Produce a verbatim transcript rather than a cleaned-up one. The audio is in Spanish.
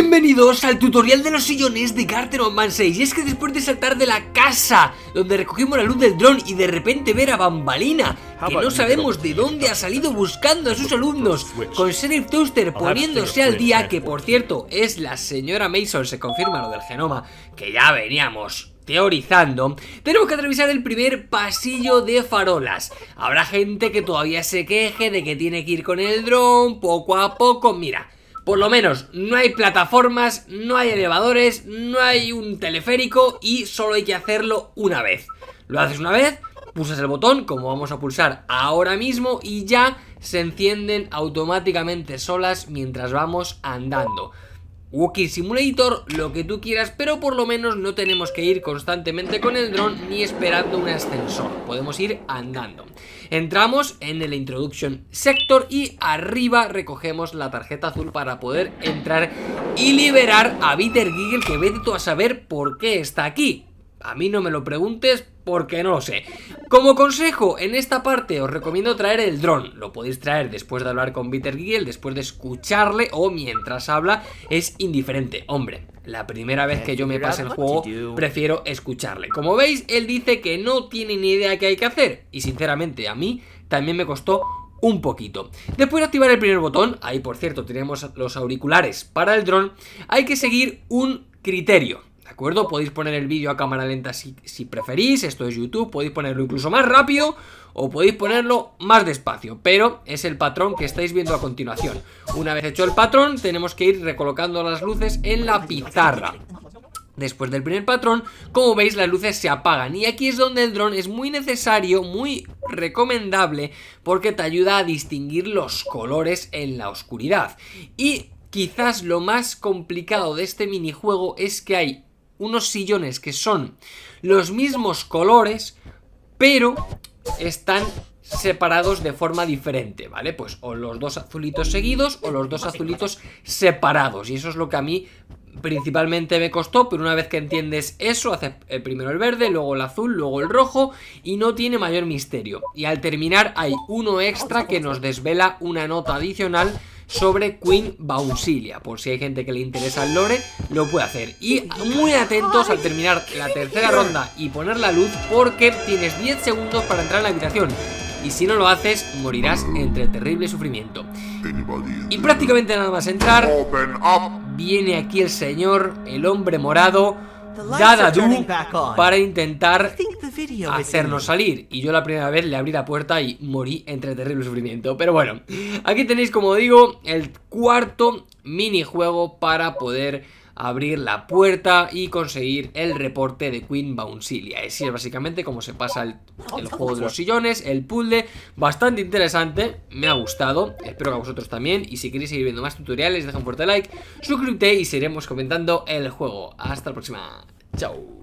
Bienvenidos al tutorial de los sillones de Garten of Banban seis. Y es que después de saltar de la casa donde recogimos la luz del dron y de repente ver a Bambalina, que no sabemos de dónde ha salido buscando a sus alumnos, con Sheriff Toaster poniéndose al día, que por cierto es la señora Mason, se confirma lo del genoma, que ya veníamos teorizando, tenemos que atravesar el primer pasillo de farolas. Habrá gente que todavía se queje de que tiene que ir con el dron poco a poco. Mira, por lo menos no hay plataformas, no hay elevadores, no hay un teleférico y solo hay que hacerlo una vez. Lo haces una vez, pulsas el botón, como vamos a pulsar ahora mismo, y ya se encienden automáticamente solas mientras vamos andando. Walkie Simulator, lo que tú quieras, pero por lo menos no tenemos que ir constantemente con el dron ni esperando un ascensor. Podemos ir andando. Entramos en el Introduction Sector y arriba recogemos la tarjeta azul para poder entrar y liberar a Bitter Giggle, que vete tú a saber por qué está aquí. A mí no me lo preguntes porque no lo sé. Como consejo, en esta parte os recomiendo traer el dron. Lo podéis traer después de hablar con Peter Giel, después de escucharle o mientras habla, es indiferente. Hombre, la primera vez que yo me pase el juego prefiero escucharle. Como veis, él dice que no tiene ni idea qué hay que hacer, y sinceramente a mí también me costó un poquito. Después de activar el primer botón, ahí por cierto tenemos los auriculares para el dron, hay que seguir un criterio. ¿De acuerdo? Podéis poner el vídeo a cámara lenta si, si preferís, esto es YouTube, podéis ponerlo incluso más rápido o podéis ponerlo más despacio, pero es el patrón que estáis viendo a continuación. Una vez hecho el patrón, tenemos que ir recolocando las luces en la pizarra. Después del primer patrón, como veis, las luces se apagan, y aquí es donde el dron es muy necesario, muy recomendable, porque te ayuda a distinguir los colores en la oscuridad. Y quizás lo más complicado de este minijuego es que hay unos sillones que son los mismos colores, pero están separados de forma diferente, ¿vale? Pues o los dos azulitos seguidos o los dos azulitos separados. Y eso es lo que a mí principalmente me costó, pero una vez que entiendes eso, haces primero el verde, luego el azul, luego el rojo, y no tiene mayor misterio. Y al terminar hay uno extra que nos desvela una nota adicional sobre Queen Bausilia, por si hay gente que le interesa el lore, lo puede hacer. Y muy atentos al terminar la tercera ronda y poner la luz, porque tienes diez segundos para entrar en la habitación, y si no lo haces, morirás entre terrible sufrimiento. Y prácticamente nada más entrar, viene aquí el señor, el hombre morado, Dada Du, para intentar hacernos salir. Y yo la primera vez le abrí la puerta y morí entre terrible sufrimiento. Pero bueno, aquí tenéis, como digo, el cuarto minijuego para poder abrir la puerta y conseguir el reporte de Queen Bauncilia. Es básicamente como se pasa el, el juego de los sillones, el puzzle. Bastante interesante, me ha gustado, espero que a vosotros también. Y si queréis seguir viendo más tutoriales, deja un fuerte like, suscríbete y seguiremos comentando el juego. Hasta la próxima, chao.